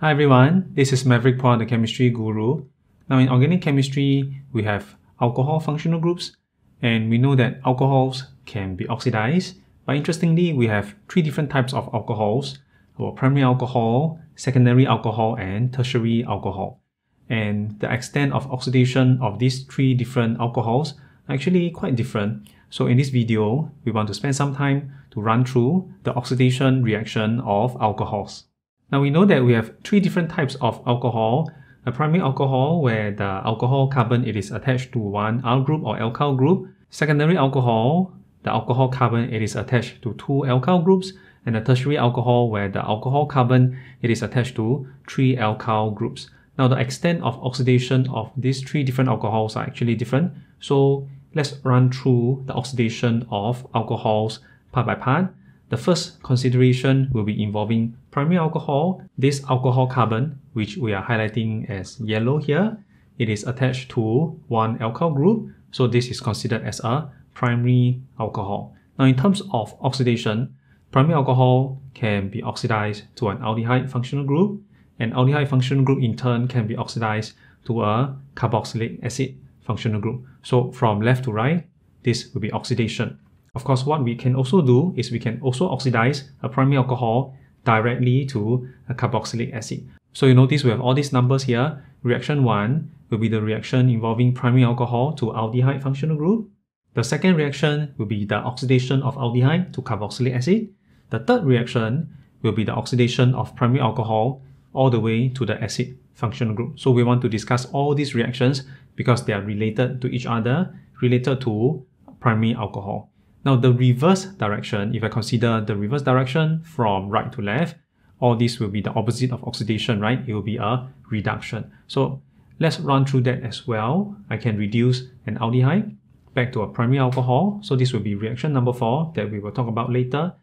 Hi everyone, this is Maverick Poh, the Chemistry Guru. Now in organic chemistry, we have alcohol functional groups, and we know that alcohols can be oxidized. But interestingly, we have three different types of alcohols: our primary alcohol, secondary alcohol, and tertiary alcohol. And the extent of oxidation of these three different alcohols are actually quite different. So in this video, we want to spend some time to run through the oxidation reaction of alcohols. Now we know that we have three different types of alcohol. A primary alcohol, where the alcohol carbon it is attached to one R group or alkyl group. Secondary alcohol, the alcohol carbon it is attached to two alkyl groups. And a tertiary alcohol, where the alcohol carbon it is attached to three alkyl groups. Now the extent of oxidation of these three different alcohols are actually different. So let's run through the oxidation of alcohols part by part. The first consideration will be involving primary alcohol. This alcohol carbon, which we are highlighting as yellow here, it is attached to one alkyl group, so this is considered as a primary alcohol. Now in terms of oxidation, primary alcohol can be oxidized to an aldehyde functional group, and aldehyde functional group in turn can be oxidized to a carboxylic acid functional group. So from left to right, this will be oxidation. Of course, what we can also do is we can also oxidize a primary alcohol directly to a carboxylic acid. So you notice we have all these numbers here. Reaction 1 will be the reaction involving primary alcohol to aldehyde functional group. The second reaction will be the oxidation of aldehyde to carboxylic acid. The third reaction will be the oxidation of primary alcohol all the way to the acid functional group. So we want to discuss all these reactions because they are related to each other, related to primary alcohol. Now the reverse direction, if I consider the reverse direction from right to left, all this will be the opposite of oxidation, right? It will be a reduction. So let's run through that as well. I can reduce an aldehyde back to a primary alcohol. So this will be reaction number 4 that we will talk about later.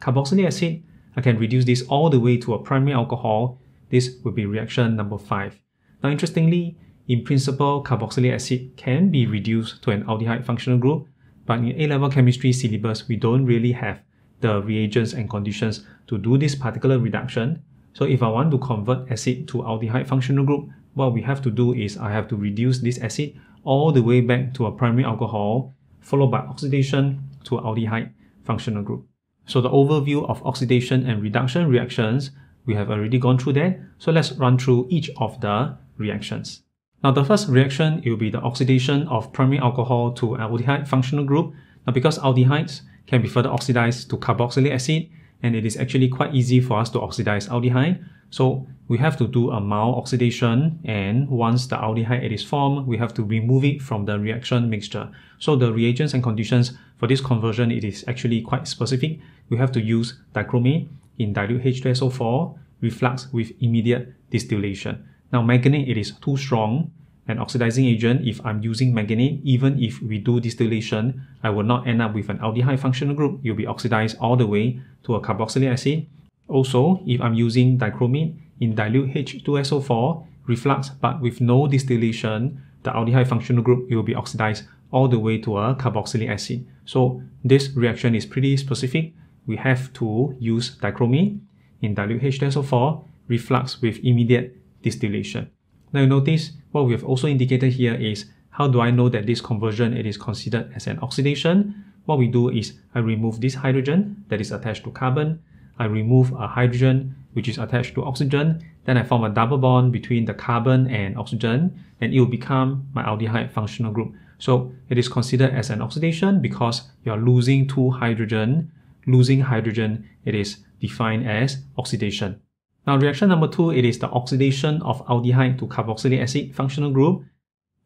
Carboxylic acid, I can reduce this all the way to a primary alcohol. This will be reaction number 5. Now interestingly, in principle, carboxylic acid can be reduced to an aldehyde functional group. But in A-level chemistry syllabus, we don't really have the reagents and conditions to do this particular reduction. So if I want to convert acid to aldehyde functional group, what we have to do is I have to reduce this acid all the way back to a primary alcohol, followed by oxidation to aldehyde functional group. So the overview of oxidation and reduction reactions, we have already gone through that. So let's run through each of the reactions. Now the first reaction, it will be the oxidation of primary alcohol to aldehyde functional group. Now because aldehydes can be further oxidized to carboxylic acid, and it is actually quite easy for us to oxidize aldehyde. So we have to do a mild oxidation, and once the aldehyde is formed, we have to remove it from the reaction mixture. So the reagents and conditions for this conversion, it is actually quite specific. We have to use dichromate in dilute H2SO4, reflux with immediate distillation. Now manganate, it is too strong an oxidizing agent. If I'm using manganate, even if we do distillation, I will not end up with an aldehyde functional group. You'll be oxidized all the way to a carboxylic acid. Also, if I'm using dichromate in dilute H2SO4 reflux but with no distillation, the aldehyde functional group will be oxidized all the way to a carboxylic acid. So this reaction is pretty specific. We have to use dichromate in dilute H2SO4 reflux with immediate distillation. Now you notice what we have also indicated here is, how do I know that this conversion it is considered as an oxidation? What we do is I remove this hydrogen that is attached to carbon, I remove a hydrogen which is attached to oxygen, then I form a double bond between the carbon and oxygen, and it will become my aldehyde functional group. So it is considered as an oxidation because you are losing two hydrogen. Losing hydrogen, it is defined as oxidation. Now reaction number 2, it is the oxidation of aldehyde to carboxylic acid functional group.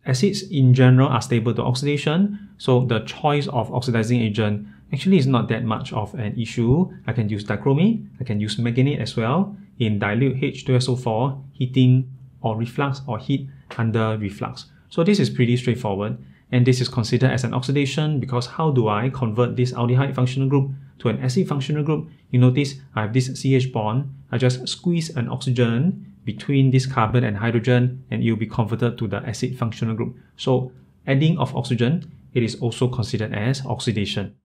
Acids in general are stable to oxidation, so the choice of oxidizing agent actually is not that much of an issue. I can use dichromate, I can use manganate as well in dilute H2SO4, heating or reflux, or heat under reflux. So this is pretty straightforward, and this is considered as an oxidation because how do I convert this aldehyde functional group to an acid functional group? You notice I have this CH bond. I just squeeze an oxygen between this carbon and hydrogen, and it will be converted to the acid functional group. So adding of oxygen, it is also considered as oxidation.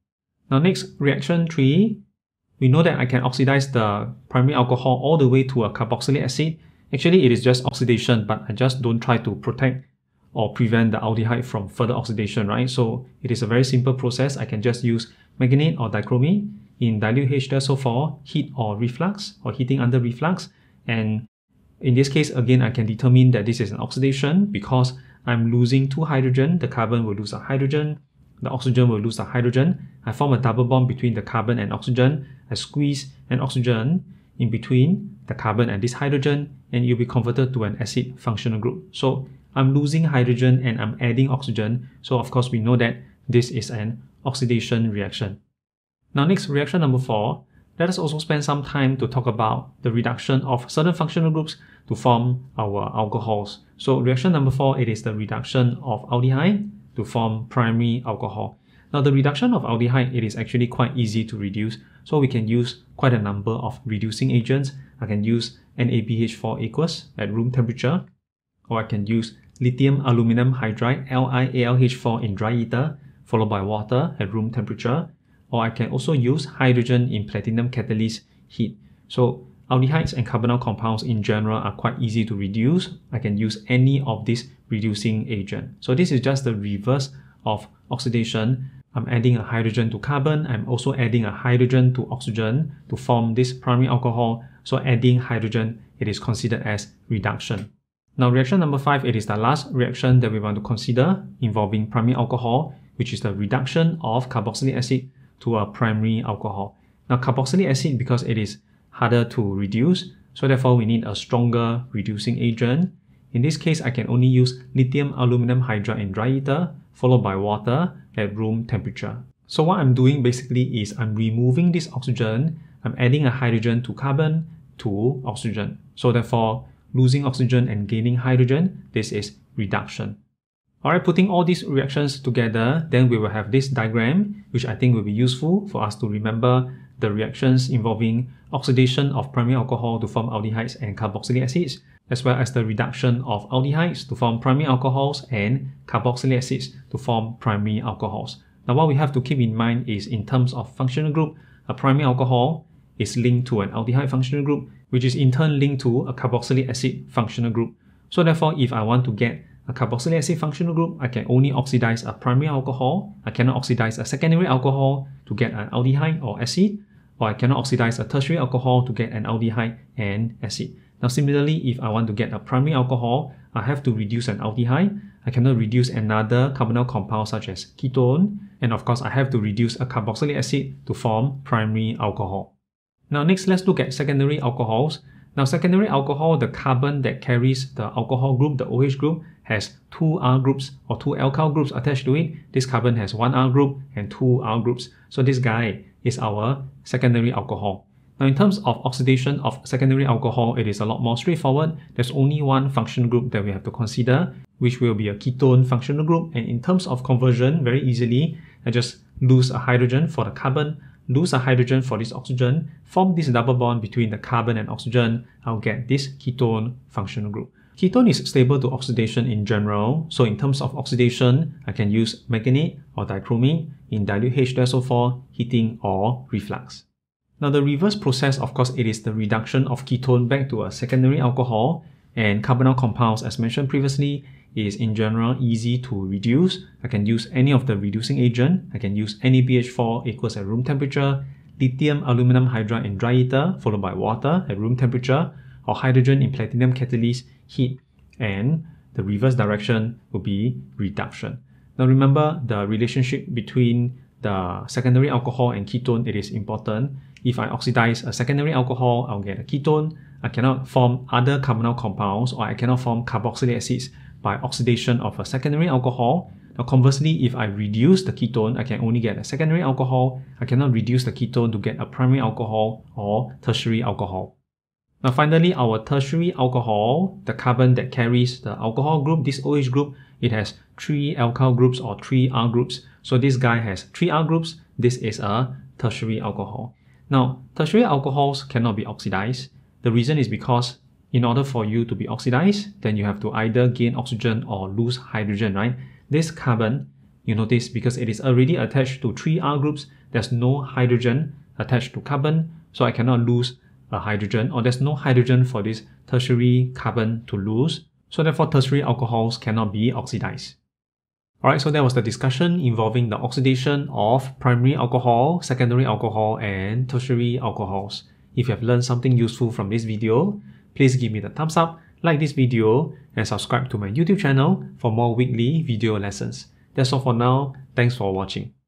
Now next, reaction 3, we know that I can oxidize the primary alcohol all the way to a carboxylic acid. Actually, it is just oxidation, but I just don't try to protect or prevent the aldehyde from further oxidation, right? So it is a very simple process. I can just use manganate or dichromy in dilute H2SO4, heat or reflux, or heating under reflux. And in this case, again, I can determine that this is an oxidation because I'm losing two hydrogen. The carbon will lose a hydrogen. The oxygen will lose a hydrogen. I form a double bond between the carbon and oxygen. I squeeze an oxygen in between the carbon and this hydrogen, and it will be converted to an acid functional group. So I'm losing hydrogen and I'm adding oxygen. So of course, we know that this is an oxidation reaction. Now next, reaction number 4, let us also spend some time to talk about the reduction of certain functional groups to form our alcohols. So reaction number 4, it is the reduction of aldehyde to form primary alcohol. Now the reduction of aldehyde, it is actually quite easy to reduce. So we can use quite a number of reducing agents. I can use NaBH4 aqueous at room temperature, or I can use lithium aluminum hydride LiAlH4 in dry ether followed by water at room temperature, or I can also use hydrogen in platinum catalyst heat. So aldehydes and carbonyl compounds in general are quite easy to reduce. I can use any of these reducing agents. So this is just the reverse of oxidation. I'm adding a hydrogen to carbon. I'm also adding a hydrogen to oxygen to form this primary alcohol. So adding hydrogen, it is considered as reduction. Now reaction number 5, it is the last reaction that we want to consider involving primary alcohol, which is the reduction of carboxylic acid to a primary alcohol. Now carboxylic acid, because it is harder to reduce, so therefore we need a stronger reducing agent. In this case, I can only use lithium aluminum hydride in dry ether followed by water at room temperature. So what I'm doing basically is I'm removing this oxygen, I'm adding a hydrogen to carbon to oxygen. So therefore, losing oxygen and gaining hydrogen, this is reduction. Alright, putting all these reactions together, then we will have this diagram, which I think will be useful for us to remember the reactions involving oxidation of primary alcohol to form aldehydes and carboxylic acids, as well as the reduction of aldehydes to form primary alcohols and carboxylic acids to form primary alcohols. Now what we have to keep in mind is in terms of functional group, a primary alcohol is linked to an aldehyde functional group, which is in turn linked to a carboxylic acid functional group. So therefore, if I want to get a carboxylic acid functional group, I can only oxidize a primary alcohol. I cannot oxidize a secondary alcohol to get an aldehyde or acid, or I cannot oxidize a tertiary alcohol to get an aldehyde and acid. Now similarly, if I want to get a primary alcohol, I have to reduce an aldehyde. I cannot reduce another carbonyl compound such as ketone, and of course I have to reduce a carboxylic acid to form primary alcohol. Now next, let's look at secondary alcohols. Now secondary alcohol, the carbon that carries the alcohol group, the OH group, has two R groups or two alkyl groups attached to it. This carbon has one R group and two R groups. So this guy is our secondary alcohol. Now in terms of oxidation of secondary alcohol, it is a lot more straightforward. There's only one functional group that we have to consider, which will be a ketone functional group. And in terms of conversion, very easily, I just lose a hydrogen for the carbon, lose a hydrogen for this oxygen, form this double bond between the carbon and oxygen, I'll get this ketone functional group. Ketone is stable to oxidation in general, so in terms of oxidation, I can use manganate or dichromy in dilute H2SO4, heating or reflux. Now the reverse process, of course, it is the reduction of ketone back to a secondary alcohol, and carbonyl compounds, as mentioned previously, is in general easy to reduce. I can use any of the reducing agent. I can use NaBH4 aqueous at room temperature, lithium aluminum hydride in dry ether followed by water at room temperature, or hydrogen in platinum catalyst heat, and the reverse direction will be reduction. Now remember the relationship between the secondary alcohol and ketone, it is important. If I oxidize a secondary alcohol, I'll get a ketone. I cannot form other carbonyl compounds, or I cannot form carboxylic acids by oxidation of a secondary alcohol. Now conversely, if I reduce the ketone, I can only get a secondary alcohol. I cannot reduce the ketone to get a primary alcohol or tertiary alcohol. Now finally, our tertiary alcohol, the carbon that carries the alcohol group, this OH group, it has three alkyl groups or three R groups. So this guy has three R groups. This is a tertiary alcohol. Now, tertiary alcohols cannot be oxidized. The reason is because in order for you to be oxidized, then you have to either gain oxygen or lose hydrogen, right? This carbon, you notice, because it is already attached to three R groups, there's no hydrogen attached to carbon, so I cannot lose a hydrogen, or there's no hydrogen for this tertiary carbon to lose. So therefore tertiary alcohols cannot be oxidized. Alright, so that was the discussion involving the oxidation of primary alcohol, secondary alcohol and tertiary alcohols. If you have learned something useful from this video, please give me the thumbs up, like this video and subscribe to my YouTube channel for more weekly video lessons. That's all for now. Thanks for watching.